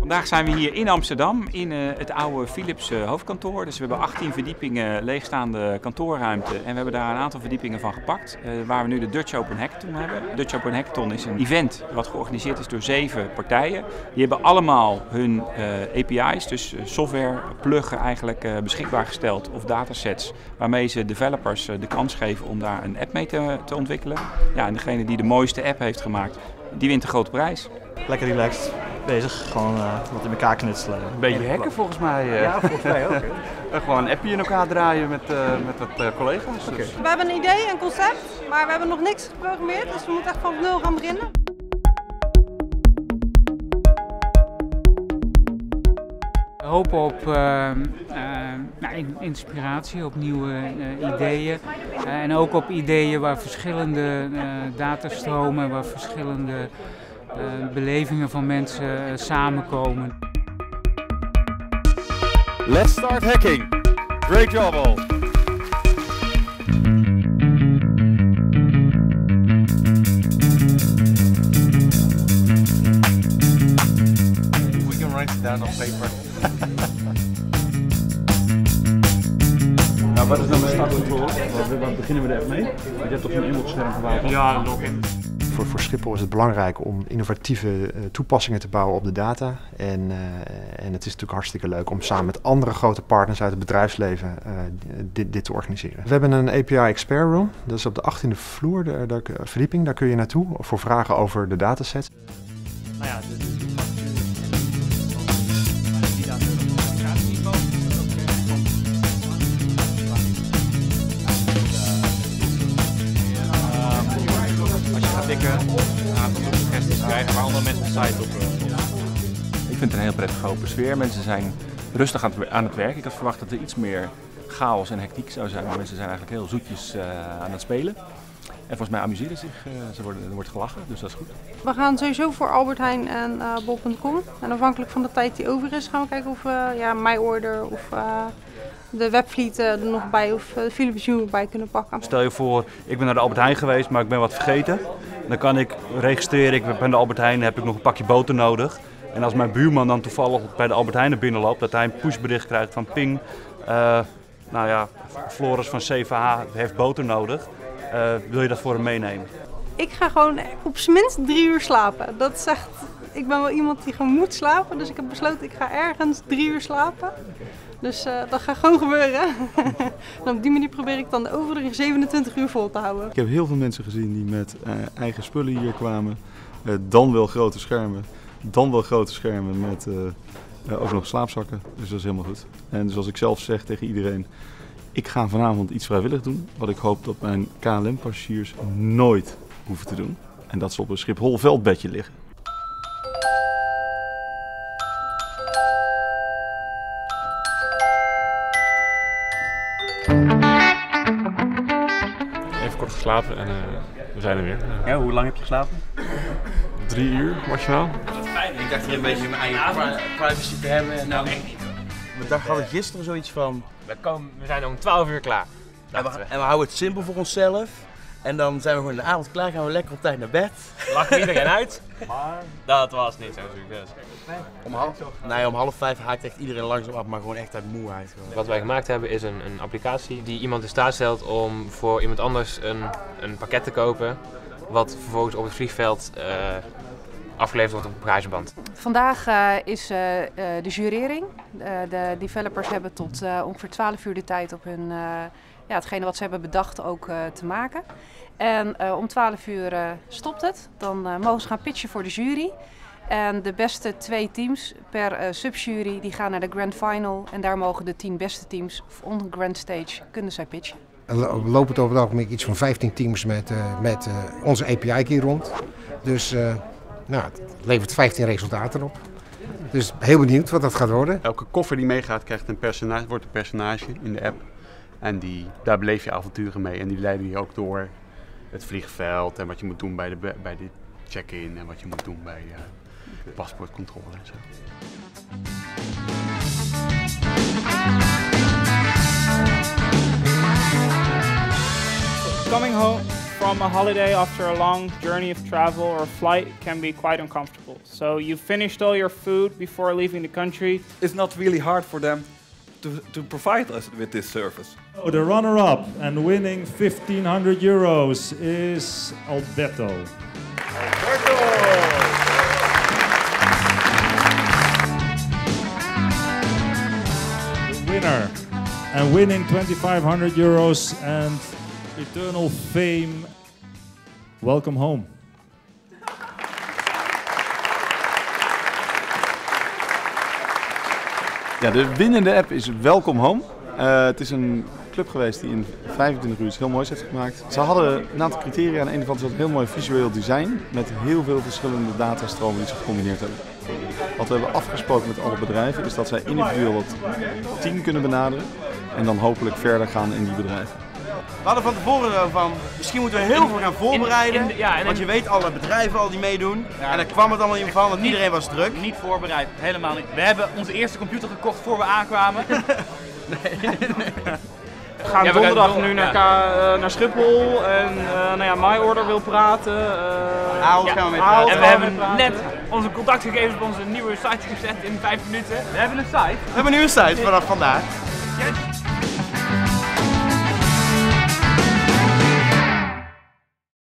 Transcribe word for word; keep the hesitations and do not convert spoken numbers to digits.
Vandaag zijn we hier in Amsterdam in het oude Philips hoofdkantoor. Dus we hebben achttien verdiepingen leegstaande kantoorruimte en we hebben daar een aantal verdiepingen van gepakt. Waar we nu de Dutch Open Hackathon hebben. Dutch Open Hackathon is een event wat georganiseerd is door zeven partijen. Die hebben allemaal hun A P I's, dus software pluggen eigenlijk beschikbaar gesteld of datasets. Waarmee ze developers de kans geven om daar een app mee te, te ontwikkelen. Ja, en degene die de mooiste app heeft gemaakt, die wint de grote prijs. Lekker relaxed. Bezig, gewoon uh, wat in elkaar knutselen. Een beetje hacken volgens mij. Uh. Ja, volgens mij ook. Gewoon een appje in elkaar draaien met, uh, met wat uh, collega's. Okay. Dus. We hebben een idee, een concept, maar we hebben nog niks geprogrammeerd, dus we moeten echt van nul gaan beginnen. We hopen op uh, uh, inspiratie, op nieuwe uh, ideeën uh, en ook op ideeën waar verschillende uh, datastromen, waar verschillende Uh, belevingen van mensen uh, samenkomen. Let's start hacking. Great job all. We can write it down on paper. Nou, wat is dan de startcontrole? Waar beginnen we de app mee? Je hebt toch een inlogscherm gebouwd? Ja, login. Voor, voor Schiphol is het belangrijk om innovatieve uh, toepassingen te bouwen op de data. En, uh, en het is natuurlijk hartstikke leuk om samen met andere grote partners uit het bedrijfsleven uh, dit, dit te organiseren. We hebben een A P I Expert Room, dat is op de achttiende vloer, de, de verdieping. Daar kun je naartoe voor vragen over de dataset. Nou ja, dit is... waar andere mensen op de site op. Ik vind het een heel prettige open sfeer. Mensen zijn rustig aan het werk. Ik had verwacht dat er iets meer chaos en hectiek zou zijn. Maar mensen zijn eigenlijk heel zoetjes uh, aan het spelen. En volgens mij amuseren zich. Uh, ze worden, er wordt gelachen, dus dat is goed. We gaan sowieso voor Albert Heijn en uh, Bol punt com. En afhankelijk van de tijd die over is, gaan we kijken of uh, ja, MyOrder of uh, de Webfleet uh, er nog bij of uh, de Philips Hue bij kunnen pakken. Stel je voor, ik ben naar de Albert Heijn geweest, maar ik ben wat vergeten. Dan kan ik registreren, ik ben de Albert Heijn, heb ik nog een pakje boter nodig. En als mijn buurman dan toevallig bij de Albert Heijn naar binnen loopt, dat hij een pushbericht krijgt van ping. Uh, nou ja, Floris van C V H heeft boter nodig. Uh, wil je dat voor hem meenemen? Ik ga gewoon op z'n minst drie uur slapen. Dat is echt, ik ben wel iemand die gewoon moet slapen, dus ik heb besloten ik ga ergens drie uur slapen. Dus uh, dat gaat gewoon gebeuren. En op die manier probeer ik dan de overige zevenentwintig uur vol te houden. Ik heb heel veel mensen gezien die met uh, eigen spullen hier kwamen. Uh, dan wel grote schermen. Dan wel grote schermen met uh, uh, ook nog slaapzakken. Dus dat is helemaal goed. En zoals ik zelf zeg tegen iedereen, ik ga vanavond iets vrijwillig doen. Wat ik hoop dat mijn K L M-passagiers nooit hoeven te doen. En dat ze op een Schiphol veldbedje liggen. Kort geslapen en uh, we zijn er weer. Ja, hoe lang heb je geslapen? Drie uur maximaal. Ik dacht hier een beetje mijn eigen privacy te hebben. Nou, echt niet. We dachten uh, gisteren zoiets van. We, komen, we zijn om twaalf uur klaar. En we, we. en we houden het simpel voor onszelf. En dan zijn we gewoon de avond klaar, gaan we lekker op tijd naar bed. Lachen iedereen uit. Maar dat was niet zo'n succes. Om half, nee, om half vijf haakt echt iedereen langzaam af, maar gewoon echt uit moeheid. Gewoon. Wat wij gemaakt hebben is een, een applicatie die iemand in staat stelt om voor iemand anders een, een pakket te kopen. Wat vervolgens op het vliegveld uh, afgeleverd wordt op een prijsband. Vandaag uh, is uh, de jurering. Uh, de developers hebben tot uh, ongeveer twaalf uur de tijd op hun... Uh, Ja, hetgene wat ze hebben bedacht ook uh, te maken. En uh, om twaalf uur uh, stopt het. Dan uh, mogen ze gaan pitchen voor de jury. En de beste twee teams per uh, subjury die gaan naar de grand final. En daar mogen de tien beste teams on the grand stage kunnen zij pitchen. We lopen het overdag met iets van vijftien teams met, uh, met uh, onze A P I key rond. Dus uh, nou, het levert vijftien resultaten op. Dus heel benieuwd wat dat gaat worden. Elke koffer die meegaat krijgt een personage, wordt een personage in de app. En die, daar beleef je avonturen mee en die leiden je ook door het vliegveld en wat je moet doen bij de, bij de check-in en wat je moet doen bij uh, de paspoortcontrole en zo. Coming home from a holiday after a long journey of travel or flight can be quite uncomfortable. So you finished all your food before leaving the country. It's not really hard for them to, to provide us with this service. Oh, the runner-up and winning fifteen hundred euros is Alberto. Alberto! Winner and winning twenty-five hundred euros and eternal fame. Welcome home. Ja, de winnende app is Welcome Home. Uh, het is een club geweest die in vijfentwintig uur iets heel moois heeft gemaakt. Ze hadden een aantal criteria en een van ze had een heel mooi visueel design met heel veel verschillende datastromen die ze gecombineerd hebben. Wat we hebben afgesproken met alle bedrijven is dat zij individueel het team kunnen benaderen en dan hopelijk verder gaan in die bedrijven. We hadden van tevoren van, misschien moeten we heel veel gaan voorbereiden, in de, in de, ja, en want je weet alle bedrijven al die meedoen. Ja. En daar kwam het allemaal in van, want iedereen was druk. Niet voorbereid, helemaal niet. We hebben onze eerste computer gekocht voor we aankwamen. nee, nee. We gaan ja, we donderdag nu naar, ja. naar Schiphol en uh, nou ja, MyOrder wil praten. Uh, Aal ja. gaan we mee praten. En we hebben net onze contactgegevens op onze nieuwe site gezet in vijf minuten. We hebben een site. We hebben nu een site vanaf vandaag.